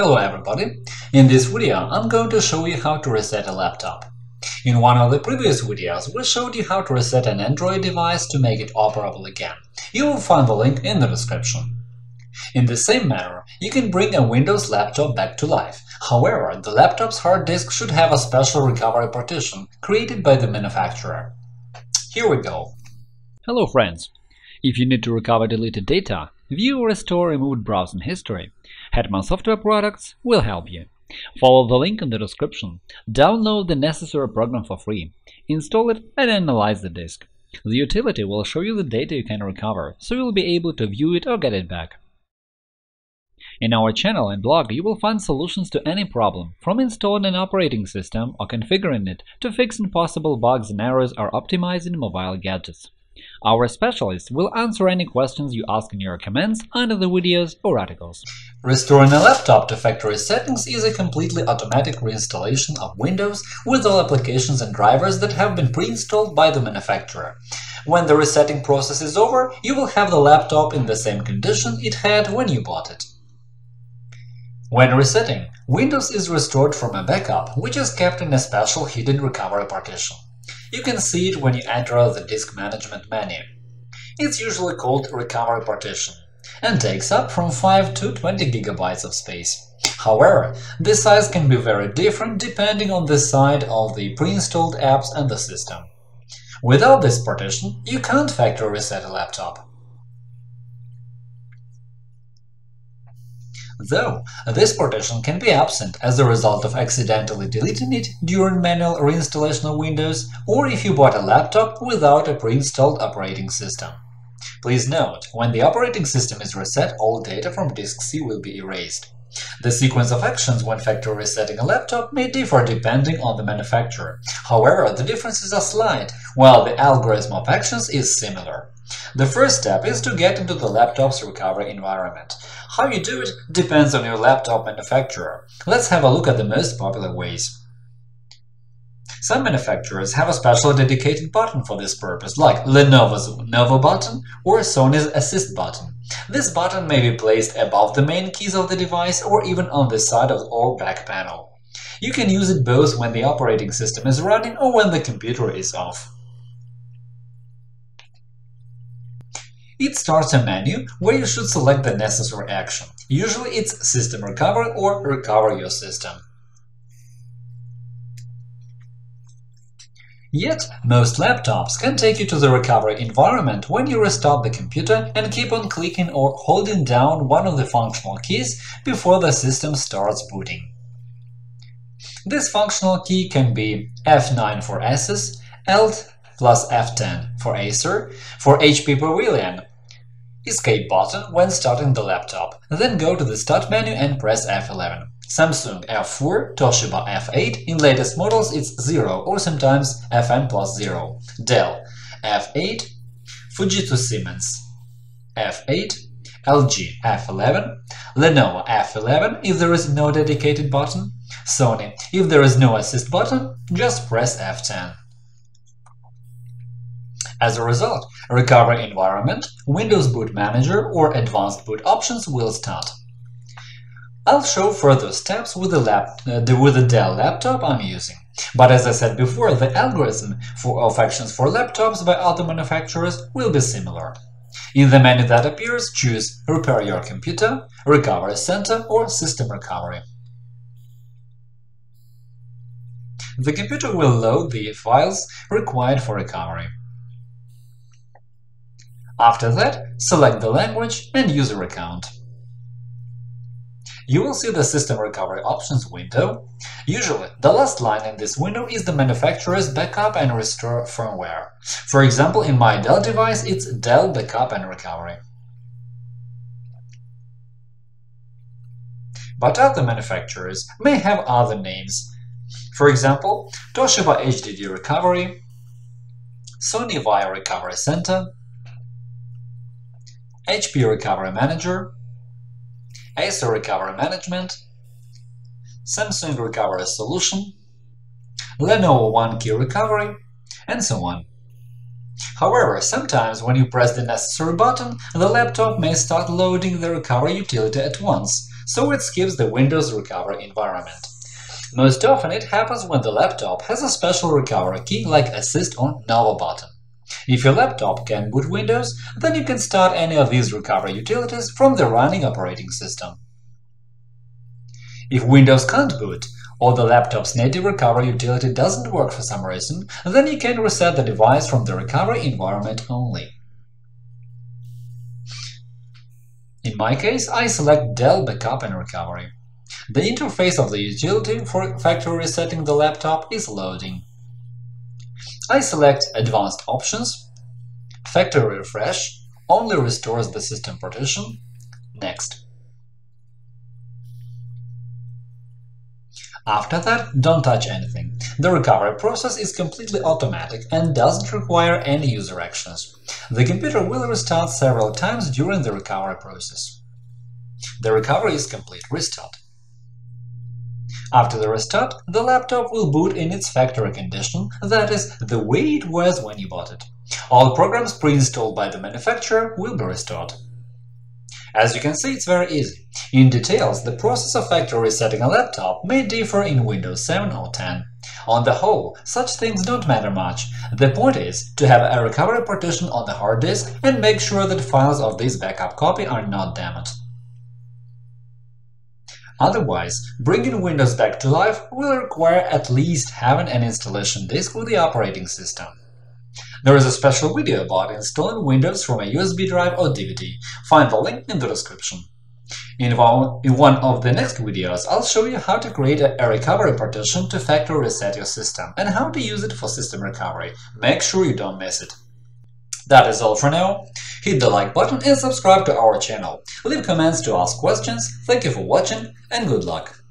Hello everybody! In this video I'm going to show you how to reset a laptop. In one of the previous videos we showed you how to reset an Android device to make it operable again. You will find the link in the description. In the same manner, you can bring a Windows laptop back to life. However, the laptop's hard disk should have a special recovery partition created by the manufacturer. Here we go! Hello friends! If you need to recover deleted data, view or restore removed browsing history, Hetman Software products will help you. Follow the link in the description, download the necessary program for free, install it and analyze the disk. The utility will show you the data you can recover, so you will be able to view it or get it back. In our channel and blog you will find solutions to any problem, from installing an operating system or configuring it to fixing possible bugs and errors or optimizing mobile gadgets. Our specialists will answer any questions you ask in your comments under the videos or articles. Restoring a laptop to factory settings is a completely automatic reinstallation of Windows with all applications and drivers that have been pre-installed by the manufacturer. When the resetting process is over, you will have the laptop in the same condition it had when you bought it. When resetting, Windows is restored from a backup, which is kept in a special hidden recovery partition. You can see it when you enter the Disk Management menu. It's usually called Recovery Partition and takes up from 5 to 20 GB of space. However, this size can be very different depending on the side of the pre-installed apps and the system. Without this partition, you can't factory reset a laptop. Though, this partition can be absent as a result of accidentally deleting it during manual reinstallation of Windows or if you bought a laptop without a pre-installed operating system. Please note, when the operating system is reset, all data from Disk C will be erased. The sequence of actions when factory resetting a laptop may differ depending on the manufacturer. However, the differences are slight, while the algorithm of actions is similar. The first step is to get into the laptop's recovery environment. How you do it depends on your laptop manufacturer. Let's have a look at the most popular ways. Some manufacturers have a special dedicated button for this purpose, like Lenovo's Novo Button or Sony's Assist Button. This button may be placed above the main keys of the device or even on the side of the all back panel. You can use it both when the operating system is running or when the computer is off. It starts a menu where you should select the necessary action. Usually it's System Recovery or Recover Your System. Yet, most laptops can take you to the recovery environment when you restart the computer and keep on clicking or holding down one of the functional keys before the system starts booting. This functional key can be F9 for ASUS, Alt plus F10 for Acer, for HP Pavilion, Escape button when starting the laptop, then go to the Start menu and press F11. Samsung F4, Toshiba F8, in latest models it's 0 or sometimes FN plus 0, Dell F8, Fujitsu Siemens F8, LG F11, Lenovo F11 if there is no dedicated button, Sony if there is no assist button, just press F10. As a result, Recovery Environment, Windows Boot Manager or Advanced Boot options will start. I'll show further steps with the Dell laptop I'm using. But as I said before, the algorithm of actions for laptops by other manufacturers will be similar. In the menu that appears, choose Repair Your Computer, Recovery Center or System Recovery. The computer will load the files required for recovery. After that, select the language and user account. You will see the System Recovery options window. Usually, the last line in this window is the manufacturer's backup and restore firmware. For example, in my Dell device, it's Dell Backup and Recovery. But other manufacturers may have other names. For example, Toshiba HDD Recovery, Sony VAIO Recovery Center, HP Recovery Manager, Acer Recovery Management, Samsung Recovery Solution, Lenovo One Key Recovery, and so on. However, sometimes when you press the necessary button, the laptop may start loading the recovery utility at once, so it skips the Windows recovery environment. Most often it happens when the laptop has a special recovery key like Assist on Novo Button. If your laptop can boot Windows, then you can start any of these recovery utilities from the running operating system. If Windows can't boot, or the laptop's native recovery utility doesn't work for some reason, then you can reset the device from the recovery environment only. In my case, I select Dell Backup and Recovery. The interface of the utility for factory resetting the laptop is loading. I select Advanced Options, Factory Refresh, only restores the system partition, Next. After that, don't touch anything. The recovery process is completely automatic and doesn't require any user actions. The computer will restart several times during the recovery process. The recovery is complete. Restart. After the restart, the laptop will boot in its factory condition, that is, the way it was when you bought it. All programs pre-installed by the manufacturer will be restored. As you can see, it's very easy. In details, the process of factory resetting a laptop may differ in Windows 7 or 10. On the whole, such things don't matter much. The point is to have a recovery partition on the hard disk and make sure that files of this backup copy are not damaged. Otherwise, bringing Windows back to life will require at least having an installation disk with the operating system. There is a special video about installing Windows from a USB drive or DVD. Find the link in the description. In one of the next videos, I'll show you how to create a recovery partition to factory reset your system and how to use it for system recovery. Make sure you don't miss it. That is all for now. Hit the like button and subscribe to our channel. Leave comments to ask questions. Thank you for watching and good luck.